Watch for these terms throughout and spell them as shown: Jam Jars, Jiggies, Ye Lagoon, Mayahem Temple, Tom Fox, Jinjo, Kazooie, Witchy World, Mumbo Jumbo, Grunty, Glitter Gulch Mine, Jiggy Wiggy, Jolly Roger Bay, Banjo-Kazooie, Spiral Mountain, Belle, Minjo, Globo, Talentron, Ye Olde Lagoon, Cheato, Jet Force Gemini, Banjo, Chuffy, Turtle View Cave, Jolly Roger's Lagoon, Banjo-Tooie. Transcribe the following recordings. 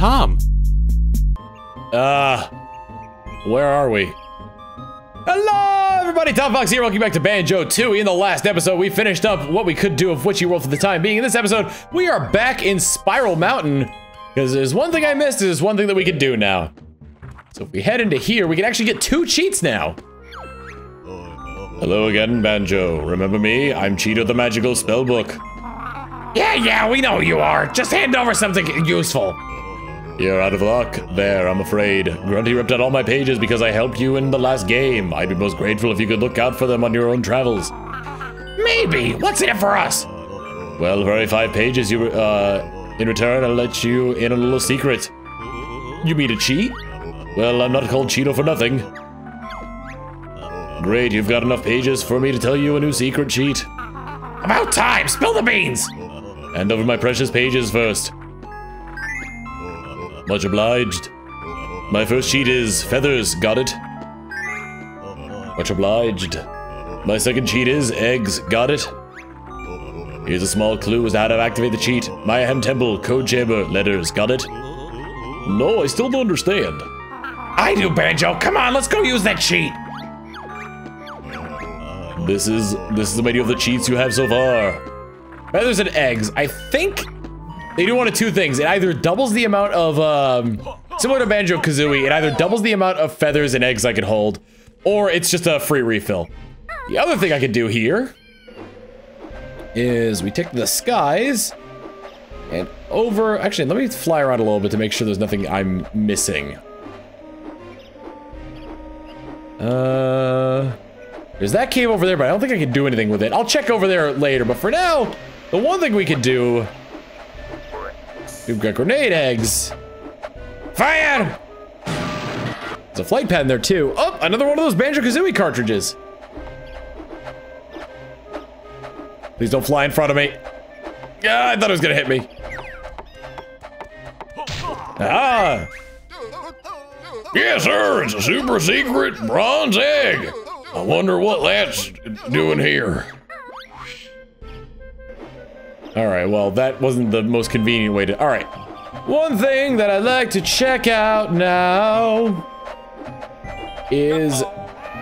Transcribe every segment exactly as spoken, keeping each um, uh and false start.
Tom. Uh, where are we? Hello, everybody. Tom Fox here. Welcome back to Banjo-Tooie. In the last episode, we finished up what we could do of Witchy World for the time being. In this episode, we are back in Spiral Mountain because there's one thing I missed. There's one thing that we could do now. So if we head into here, we can actually get two cheats now. Hello again, Banjo. Remember me? I'm Cheato the Magical Spellbook. Yeah, yeah, we know you are. Just hand over something useful. You're out of luck there, I'm afraid. Grunty ripped out all my pages because I helped you in the last game. I'd be most grateful if you could look out for them on your own travels. Maybe. What's in it for us? Well, for every five pages you, uh, in return, I'll let you in a little secret. You mean a cheat? Well, I'm not called Cheato for nothing. Great, you've got enough pages for me to tell you a new secret cheat. About time! Spill the beans! Hand over my precious pages first. Much obliged. My first cheat is feathers, got it? Much obliged. My second cheat is eggs, got it? Here's a small clue as to how to activate the cheat. Mayahem Temple, code chamber, letters, got it? No, I still don't understand. I do, Banjo. Come on, let's go use that cheat. This is, this is the menu of the cheats you have so far. Feathers and eggs, I think they do one of two things. It either doubles the amount of, um, similar to Banjo-Kazooie, it either doubles the amount of feathers and eggs I could hold, or it's just a free refill. The other thing I could do here is we take the skies and over, actually, let me fly around a little bit to make sure there's nothing I'm missing. Uh... There's that cave over there, but I don't think I can do anything with it. I'll check over there later, but for now, the one thing we can do... We've got grenade eggs. Fire! There's a flight pad in there, too. Oh, another one of those Banjo-Kazooie cartridges. Please don't fly in front of me. Ah, I thought it was gonna hit me. Ah! Yes, sir, it's a super secret bronze egg. I wonder what that's doing here. Alright, well, that wasn't the most convenient way to... Alright. One thing that I'd like to check out now... is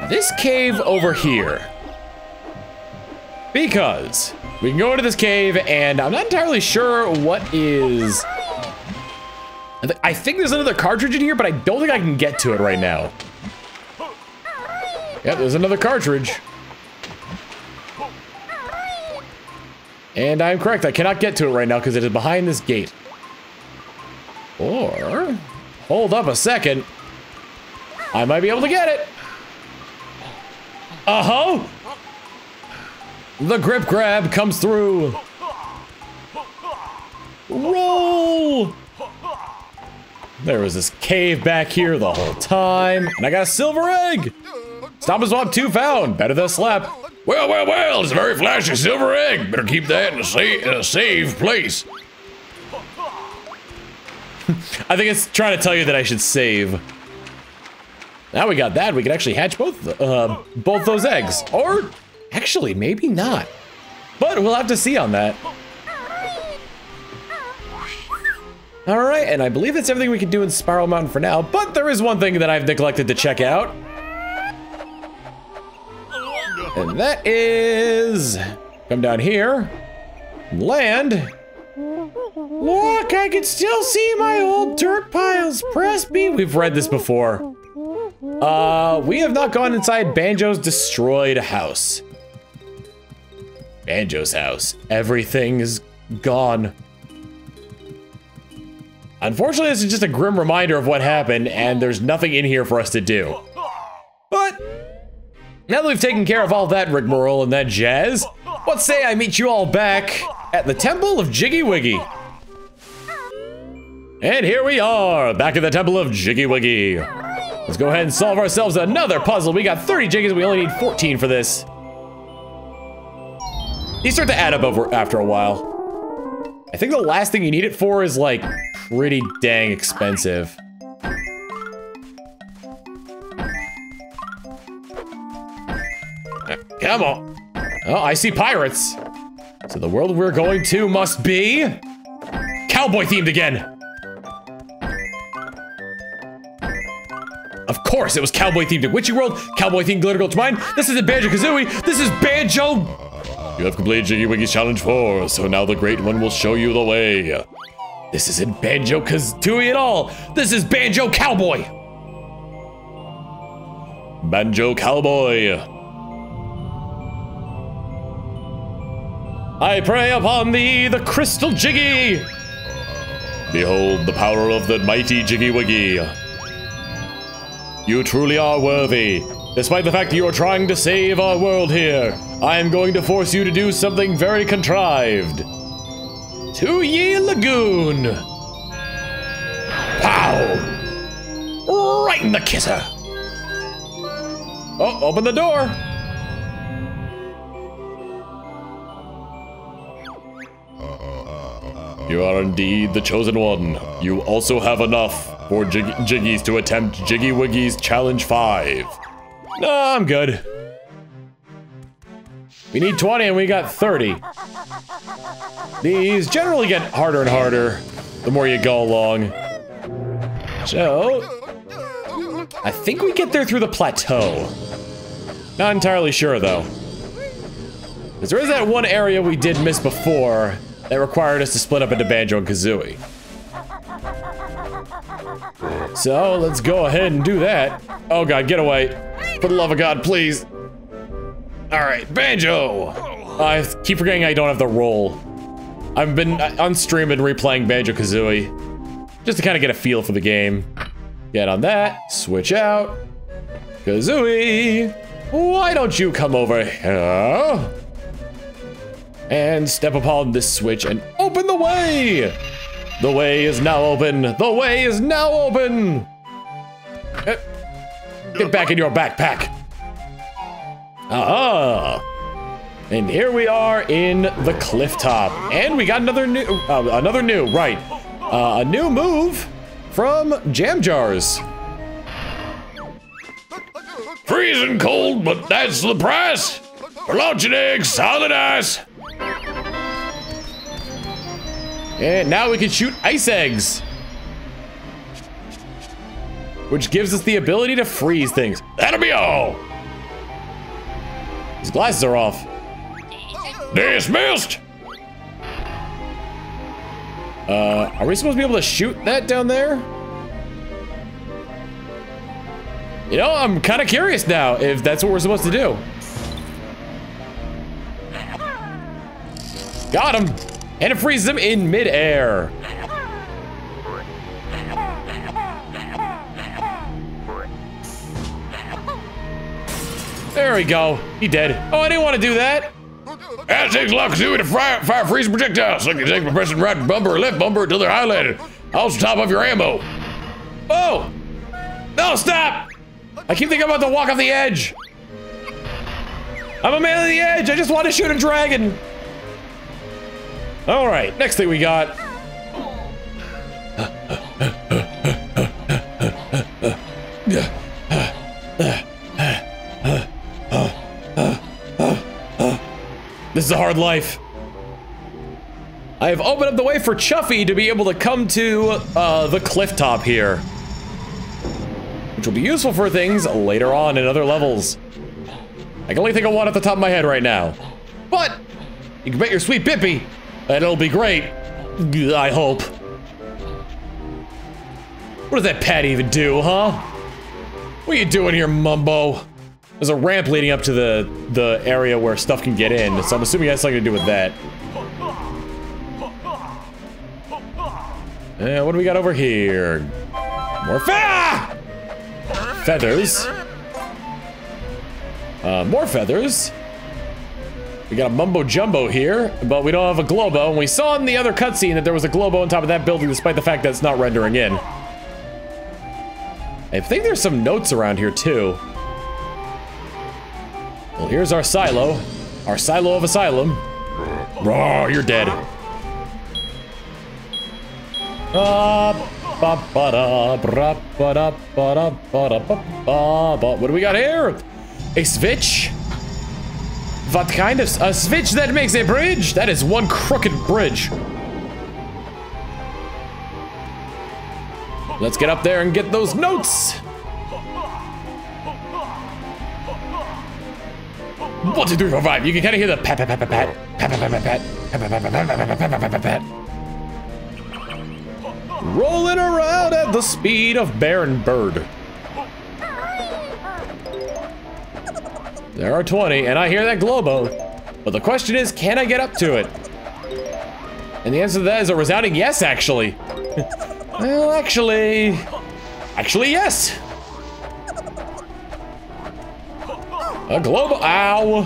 this cave over here. Because we can go into this cave, and I'm not entirely sure what is... I, th I think there's another cartridge in here, but I don't think I can get to it right now. Yep, there's another cartridge. And I'm correct, I cannot get to it right now because it is behind this gate. Or... hold up a second. I might be able to get it. Uh-huh! The grip grab comes through. Roll! There was this cave back here the whole time. And I got a silver egg! Stomp and Swap two found. Better than a slap. Well, well, well, it's a very flashy silver egg. Better keep that in a, sa in a safe place. I think it's trying to tell you that I should save. Now we got that. We can actually hatch both, uh, both those eggs. Or, actually, maybe not. But we'll have to see on that. All right, and I believe that's everything we can do in Spiral Mountain for now. But there is one thing that I've neglected to check out. And that is... come down here. Land. Look, I can still see my old dirt piles. Press me. We've read this before. Uh, we have not gone inside Banjo's destroyed house. Banjo's house. Everything is gone. Unfortunately, this is just a grim reminder of what happened, and there's nothing in here for us to do. But... now that we've taken care of all that rigmarole and that jazz, what say I meet you all back at the Temple of Jiggy Wiggy? And here we are, back at the Temple of Jiggy Wiggy. Let's go ahead and solve ourselves another puzzle. We got thirty jiggies, we only need fourteen for this. These start to add up over after a while. I think the last thing you need it for is like pretty dang expensive. Come on. Oh, I see pirates. So the world we're going to must be... cowboy themed again. course, it was cowboy-themed at Witchy World, cowboy-themed Glitter Gulch Mine. This isn't Banjo-Kazooie, this is Banjo! You have completed Jiggy Wiggy's Challenge four, so now the Great One will show you the way. This isn't Banjo-Kazooie at all. This is Banjo-Cowboy! Banjo-Cowboy. I pray upon thee, the crystal Jiggy! Behold the power of the mighty Jiggy Wiggy. You truly are worthy. Despite the fact that you are trying to save our world here, I am going to force you to do something very contrived. To Ye Lagoon! Pow! Right in the kisser! Oh, open the door! You are indeed the chosen one. You also have enough for Jig Jiggies to attempt Jiggy Wiggy's Challenge five. No, I'm good. We need twenty and we got thirty. These generally get harder and harder the more you go along. So, I think we get there through the plateau. Not entirely sure though. Because there is that one area we did miss before that required us to split up into Banjo and Kazooie. So, let's go ahead and do that. Oh god, get away. For the love of god, please. Alright, Banjo! I keep forgetting I don't have the roll. I've been on stream and replaying Banjo-Kazooie. Just to kind of get a feel for the game. Get on that, switch out. Kazooie! Why don't you come over here? And step upon this switch and open the way! The way is now open! The way is now open! Get back in your backpack! Aha! And here we are in the cliff top. And we got another new, uh, another new, right. Uh, a new move from Jam Jars. Freezing cold, but that's the price! For launching eggs, solid ice! And now we can shoot ice eggs, which gives us the ability to freeze things. That'll be all. His glasses are off. Dismissed. Uh, are we supposed to be able to shoot that down there? You know, I'm kind of curious now if that's what we're supposed to do. Got him. And it freezes them in midair. There we go. He dead. Oh, I didn't want to do that. That takes a lot to do with a fire, fire freeze projectile. So you can take the pressing right bumper or left bumper until they're highlighted. Also top off your ammo. Oh! No, stop! I keep thinking I'm about to walk off the edge. I'm a man on the edge. I just want to shoot a dragon. All right, next thing we got. This is a hard life. I have opened up the way for Chuffy to be able to come to uh, the cliff top here, which will be useful for things later on in other levels. I can only think of one at the top of my head right now, but you can bet your sweet Bippy. And it'll be great, I hope. What does that pad even do, huh? What are you doing here, Mumbo? There's a ramp leading up to the, the area where stuff can get in, so I'm assuming that's something to do with that. And what do we got over here? More fe- ah! feathers. Uh, more feathers. We got a Mumbo Jumbo here, but we don't have a Globo, and we saw in the other cutscene that there was a Globo on top of that building despite the fact that it's not rendering in. I think there's some notes around here, too. Well, here's our silo. Our silo of asylum. Rawr, you're dead. What do we got here? A switch? What kind of a switch that makes a bridge? That is one crooked bridge. Let's get up there and get those notes. One, two, three, four, five. You can kind of hear the pat, pat, pat, pat, pat, pat, pat, pat, pat, pat, pat, pat, pat, pat. Rolling around at the speed of Baron Bird. There are twenty, and I hear that globo. But the question is, can I get up to it? And the answer to that is a resounding yes, actually. Well, actually... Actually, yes! A globo... Ow!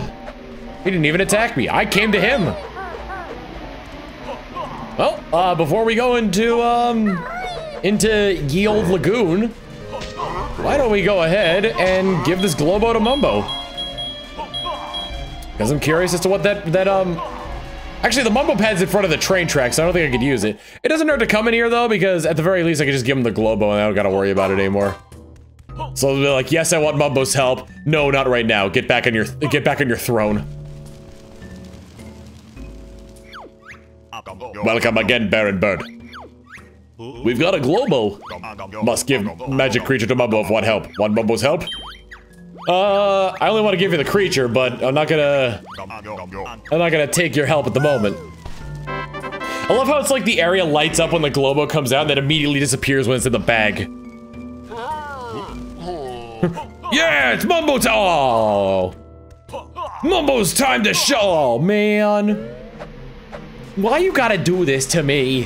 He didn't even attack me. I came to him. Well, uh, before we go into, um... into Ye Olde Lagoon, why don't we go ahead and give this globo to Mumbo? Because I'm curious as to what that, that, um... Actually, the Mumbo pad's in front of the train tracks, so I don't think I could use it. It doesn't hurt to come in here, though, because at the very least, I could just give him the globo and I don't gotta worry about it anymore. So they'll be like, yes, I want Mumbo's help. No, not right now. Get back on your, get back on your throne. Welcome again, Baron Bird. We've got a globo. Must give magic creature to Mumbo if want help. Want Mumbo's help? Uh, I only want to give you the creature, but I'm not gonna... I'm not gonna take your help at the moment. I love how it's like the area lights up when the globo comes out and then immediately disappears when it's in the bag. Yeah, it's Mumbo time! Oh. Mumbo's time to show! Oh, man. Why you gotta do this to me?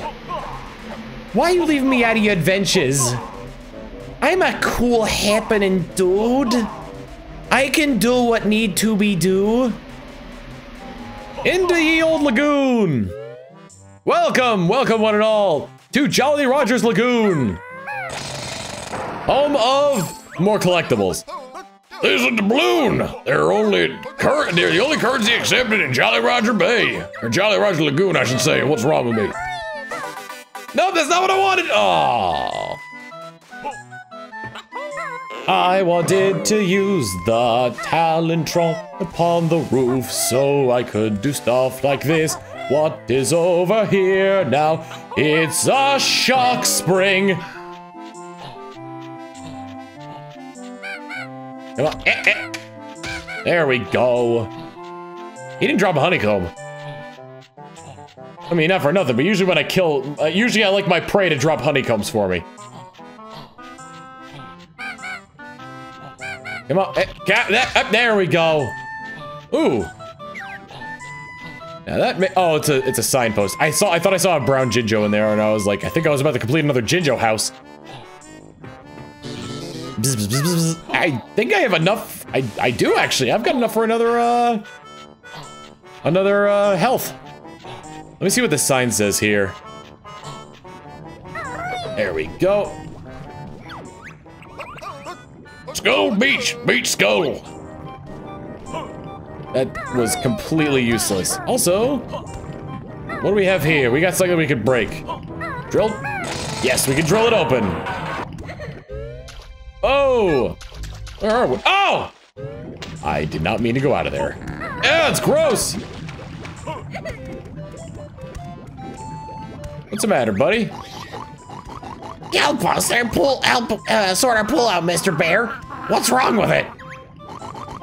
Why you leaving me out of your adventures? I'm a cool happening dude. I can do what need to be do. Into Ye Olde Lagoon! Welcome, welcome one and all to Jolly Roger's Lagoon! Home of more collectibles. There's a doubloon! They're only cur they're the only currency accepted in Jolly Roger Bay. Or Jolly Roger Lagoon, I should say. What's wrong with me? Nope, that's not what I wanted! Aww. I wanted to use the Talentron upon the roof so I could do stuff like this. What is over here now? It's a shock spring. Come on. Eh, eh. There we go. He didn't drop a honeycomb. I mean, not for nothing, but usually when I kill... Uh, usually I like my prey to drop honeycombs for me. Come on, eh, got that, up, there we go. Ooh. Now that may, oh, it's a, it's a signpost. I saw, I thought I saw a brown Jinjo in there and I was like, I think I was about to complete another Jinjo house. Bzz, bzz, bzz, bzz. I think I have enough, I, I do actually, I've got enough for another, uh, another, uh, health. Let me see what the sign says here. There we go. Skull Beach! Beach Skull! That was completely useless. Also, what do we have here? We got something we could break. Drill? Yes, we can drill it open. Oh! Where are we? Oh! I did not mean to go out of there. Yeah, it's gross! What's the matter, buddy? Help us, and pull, help, uh, sort our pull out, Mister Bear. What's wrong with it?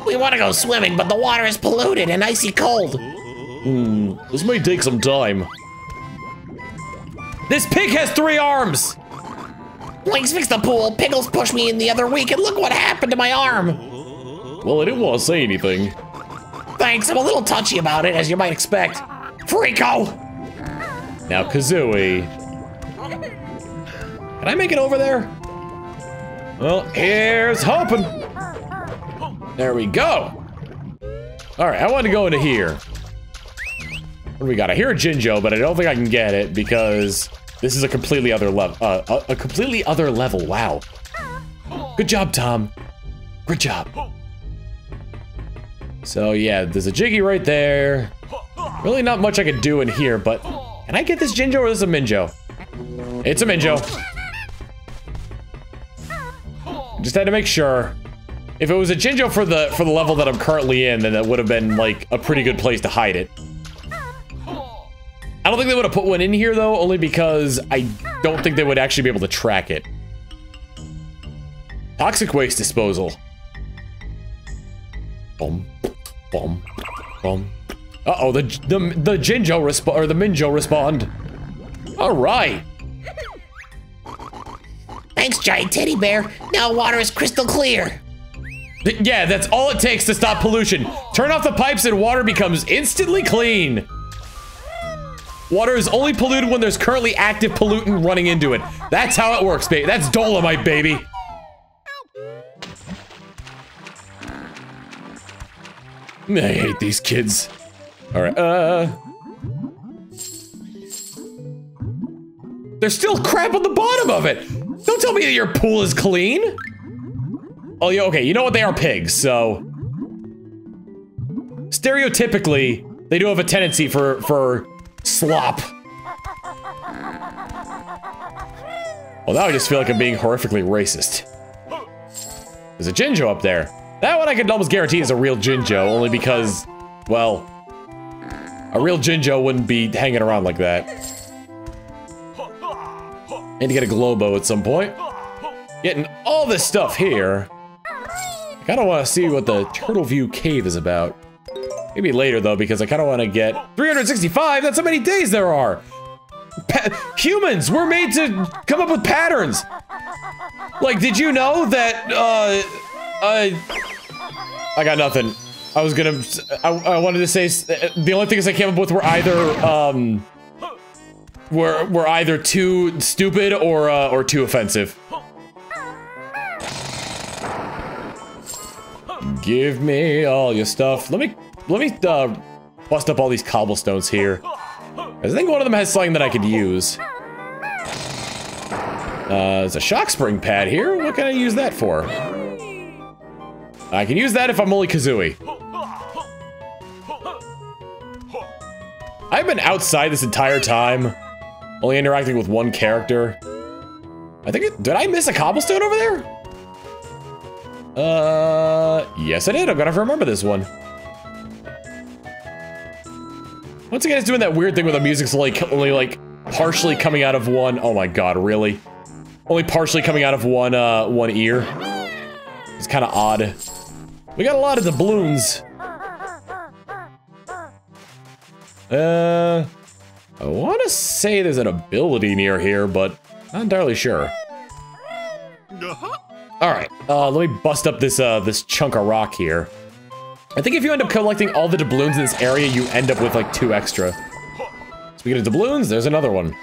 We want to go swimming, but the water is polluted and icy cold. Hmm, this may take some time. This pig has three arms! Blinks fixed the pool, Pickles pushed me in the other week, and look what happened to my arm! Well, I didn't want to say anything. Thanks, I'm a little touchy about it, as you might expect. Freako! Now, Kazooie... Can I make it over there? Well, here's hoping. There we go. All right, I want to go into here. What do we got? I hear a Jinjo, but I don't think I can get it because this is a completely other level. Uh, a, a completely other level. Wow. Good job, Tom. Good job. So yeah, there's a Jiggy right there. Really, not much I could do in here, but can I get this Jinjo or is this a Minjo? It's a Minjo. Just had to make sure. If it was a Jinjo for the for the level that I'm currently in, then that would have been like a pretty good place to hide it. I don't think they would have put one in here though, only because I don't think they would actually be able to track it. Toxic waste disposal. Boom. Boom, boom. Uh oh, the the the Jinjo respond or the Minjo respond. All right. Thanks, giant teddy bear. Now water is crystal clear. Yeah, that's all it takes to stop pollution. Turn off the pipes and water becomes instantly clean. Water is only polluted when there's currently active pollutant running into it. That's how it works, baby. That's Dolomite, baby. I hate these kids. All right, uh... there's still crap on the bottom of it! Don't tell me that your pool is clean! Oh, yeah, okay, you know what? They are pigs, so... stereotypically, they do have a tendency for, for... slop. Well, now I just feel like I'm being horrifically racist. There's a Jinjo up there. That one I can almost guarantee is a real Jinjo, only because, well... a real Jinjo wouldn't be hanging around like that. Need to get a Globo at some point. Getting all this stuff here. I kind of want to see what the Turtle View Cave is about. Maybe later, though, because I kind of want to get... three hundred sixty-five? That's how many days there are! Pa humans! We're made to come up with patterns! Like, did you know that, uh... I... I got nothing. I was gonna, I, I wanted to say, the only things I came up with were either, um, were, were either too stupid or, uh, or too offensive. Give me all your stuff. Let me, let me, uh, bust up all these cobblestones here. I think one of them has something that I could use. Uh, there's a shock spring pad here. What can I use that for? I can use that if I'm only Kazooie. I've been outside this entire time, only interacting with one character. I think it, did I miss a cobblestone over there? Uh, yes I did, I'm gonna have to remember this one. Once again, it's doing that weird thing where the music's like, only like, partially coming out of one, oh my god, really? Only partially coming out of one, uh, one ear. It's kinda odd. We got a lot of doubloons. Uh, I want to say there's an ability near here, but not entirely sure. All right, uh, let me bust up this uh, this chunk of rock here. I think if you end up collecting all the doubloons in this area, you end up with like two extra. Speaking of doubloons, there's another one.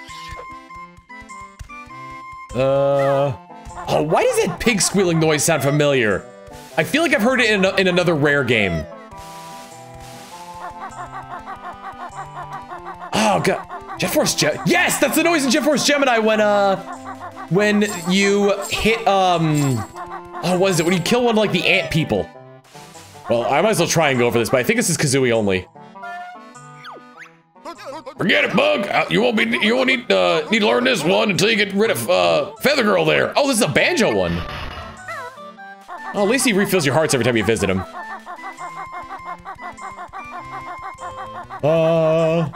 Uh, oh, why does that pig squealing noise sound familiar? I feel like I've heard it in an in another rare game. Oh god, Jet Force Ge- yes, that's the noise in Jet Force Gemini when, uh, when you hit, um, oh, what is it? When you kill one of, like, the ant people. Well, I might as well try and go for this, but I think this is Kazooie only. Forget it, Bug! Uh, you won't be, you won't need, uh, need to learn this one until you get rid of, uh, Feather Girl there. Oh, this is a Banjo one. Well, at least he refills your hearts every time you visit him. Uh...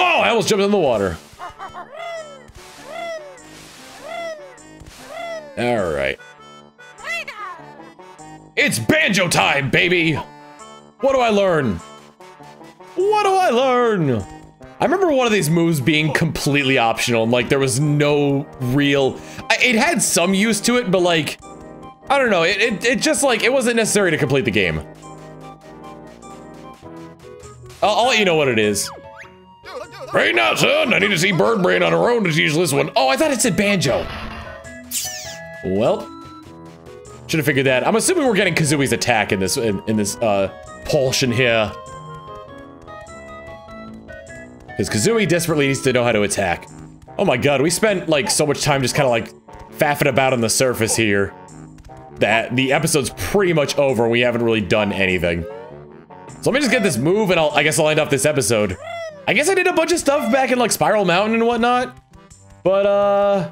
Oh, I almost jumped in the water. All right. It's banjo time, baby. What do I learn? What do I learn? I remember one of these moves being completely optional and like there was no real, it had some use to it, but like, I don't know. It, it, it just like, it wasn't necessary to complete the game. I'll, I'll let you know what it is. Brain out, son! I need to see Bird Brain on her own to teach this one. Oh, I thought it said Banjo. Well, should have figured that. I'm assuming we're getting Kazooie's attack in this in, in this uh portion here, because Kazooie desperately needs to know how to attack. Oh my god, we spent like so much time just kind of like faffing about on the surface here that the episode's pretty much over. And we haven't really done anything. So let me just get this move, and I'll, I guess I'll end off this episode. I guess I did a bunch of stuff back in like Spiral Mountain and whatnot, but uh,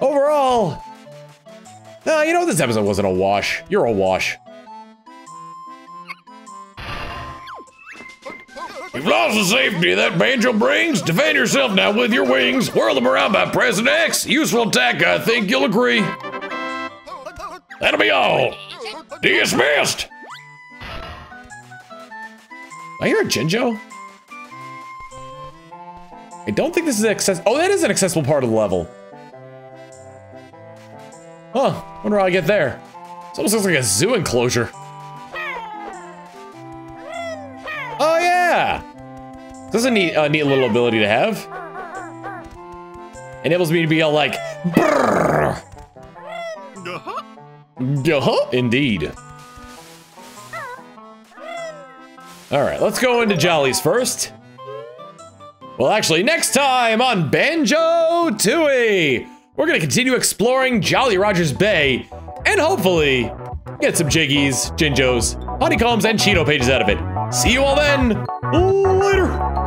overall, no, uh, you know, this episode wasn't a wash. You're a wash. You've lost the safety of that banjo brings. Defend yourself now with your wings. Whirl them around by pressing X. Useful attack, I think you'll agree. That'll be all. Dismissed. I hear a Jinjo. I don't think this is accessible. Oh, that is an accessible part of the level. Huh. Wonder how I get there. This almost looks like a zoo enclosure. Oh, yeah! This is a neat, uh, neat little ability to have. Enables me to be all like, brrrr. Uh-huh, indeed. Alright, let's go into Jolly's first. Well, actually, next time on Banjo-Tooie, we're gonna continue exploring Jolly Roger's Bay, and hopefully get some Jiggies, Jinjos, Honeycombs, and Cheato pages out of it. See you all then. Later.